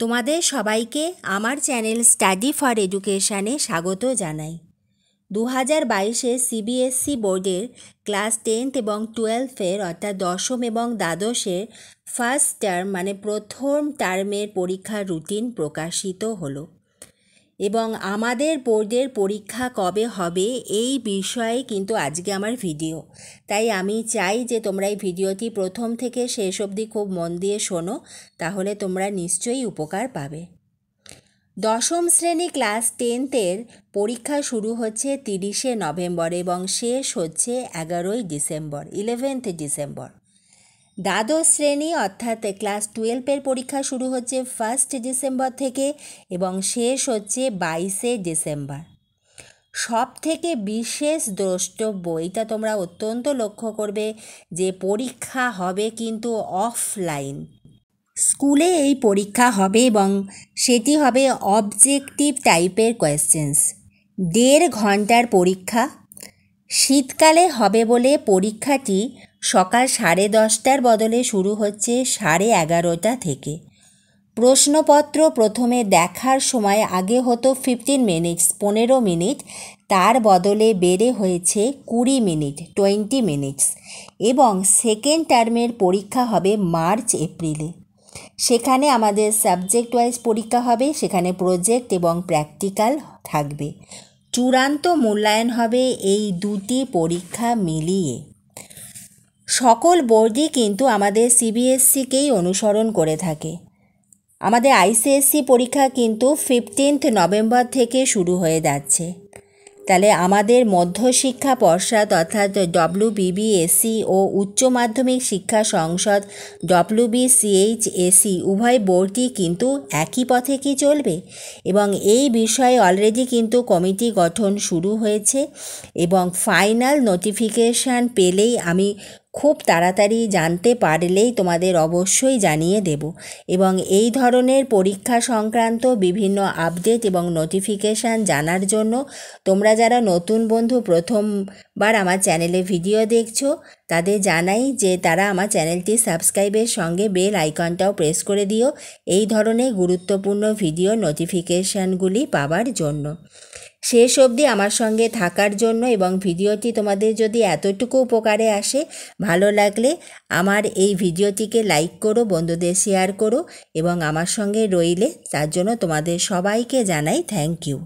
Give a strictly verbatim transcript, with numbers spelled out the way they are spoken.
তোমাদের সবাইকে আমার চ্যানেল স্টাডি ফর এডুকেশনে স্বাগত জানাই। দু হাজার বাইশে সিবিএসই বোর্ডের ক্লাস টেন্থ এবং টুয়েলভের অর্থাৎ দশম এবং দ্বাদশের ফার্স্ট টার্ম মানে প্রথম টার্মের পরীক্ষার রুটিন প্রকাশিত হলো এবং আমাদের বোর্ডের পরীক্ষা কবে হবে এই বিষয়ে কিন্তু আজকে আমার ভিডিও। তাই আমি চাই যে তোমরা এই ভিডিওটি প্রথম থেকে শেষ অবধি খুব মন দিয়ে শোনো, তাহলে তোমরা নিশ্চয়ই উপকার পাবে। দশম শ্রেণী ক্লাস টেন্থের পরীক্ষা শুরু হচ্ছে তিরিশে নভেম্বর এবং শেষ হচ্ছে এগারোই ডিসেম্বর ইলেভেন্থ ডিসেম্বর। দ্বাদশ শ্রেণী অর্থাৎ ক্লাস টুয়েলভের পরীক্ষা শুরু হচ্ছে ফার্স্ট ডিসেম্বর থেকে এবং শেষ হচ্ছে বাইশে ডিসেম্বর। সব থেকে বিশেষ দ্রষ্টব্য, এটা তোমরা অত্যন্ত লক্ষ্য করবে যে পরীক্ষা হবে কিন্তু অফলাইন, স্কুলে এই পরীক্ষা হবে এবং সেটি হবে অবজেক্টিভ টাইপের কোয়েশ্চেন্স, দেড় ঘন্টার পরীক্ষা। শীতকালে হবে বলে পরীক্ষাটি সকাল সাড়ে দশটার বদলে শুরু হচ্ছে সাড়ে এগারোটা থেকে। প্রশ্নপত্র প্রথমে দেখার সময় আগে হতো ফিফটিন মিনিটস পনেরো মিনিট, তার বদলে বেড়ে হয়েছে কুড়ি মিনিট টোয়েন্টি মিনিটস। এবং সেকেন্ড টার্মের পরীক্ষা হবে মার্চ এপ্রিলে। সেখানে আমাদের সাবজেক্ট ওয়াইজ পরীক্ষা হবে, সেখানে প্রজেক্ট এবং প্র্যাকটিক্যাল থাকবে। চূড়ান্ত মূল্যায়ন হবে এই দুটি পরীক্ষা মিলিয়ে। সকল বোর্ডই কিন্তু আমাদের সিবিএসসিকেই অনুসরণ করে থাকে। আমাদের আইসিএসসি পরীক্ষা কিন্তু ফিফটিন্থ নভেম্বর থেকে শুরু হয়ে যাচ্ছে। তাহলে আমাদের মধ্যশিক্ষা পর্ষদ অর্থাৎ ডব্লিউবিবিএসই ও উচ্চ মাধ্যমিক শিক্ষা সংসদ ডব্লিউবিসিএইচএসই উভয় বোর্ডই কিন্তু একই পথে কি চলবে, এবং এই বিষয়ে অলরেডি কিন্তু কমিটি গঠন শুরু হয়েছে এবং ফাইনাল নোটিফিকেশান পেলেই আমি খুব তাড়াতাড়ি জানতে পারলেই তোমাদের অবশ্যই জানিয়ে দেব। এবং এই ধরনের পরীক্ষা সংক্রান্ত বিভিন্ন আপডেট এবং নোটিফিকেশান জানার জন্য তোমরা যারা নতুন বন্ধু প্রথমবার আমার চ্যানেলে ভিডিও দেখছো তাদের জানাই যে তারা আমার চ্যানেলটি সাবস্ক্রাইবের সঙ্গে বেল আইকনটাও প্রেস করে দিও এই ধরনের গুরুত্বপূর্ণ ভিডিও নোটিফিকেশানগুলি পাওয়ার জন্য। শেষ অবধি আমার সঙ্গে থাকার জন্য, এবং ভিডিওটি তোমাদের যদি এতটুকু উপকারে আসে ভালো লাগলে আমার এই ভিডিওটিকে লাইক করো, বন্ধুদের শেয়ার করো এবং আমার সঙ্গে রইলে তার জন্য তোমাদের সবাইকে জানাই থ্যাংক ইউ।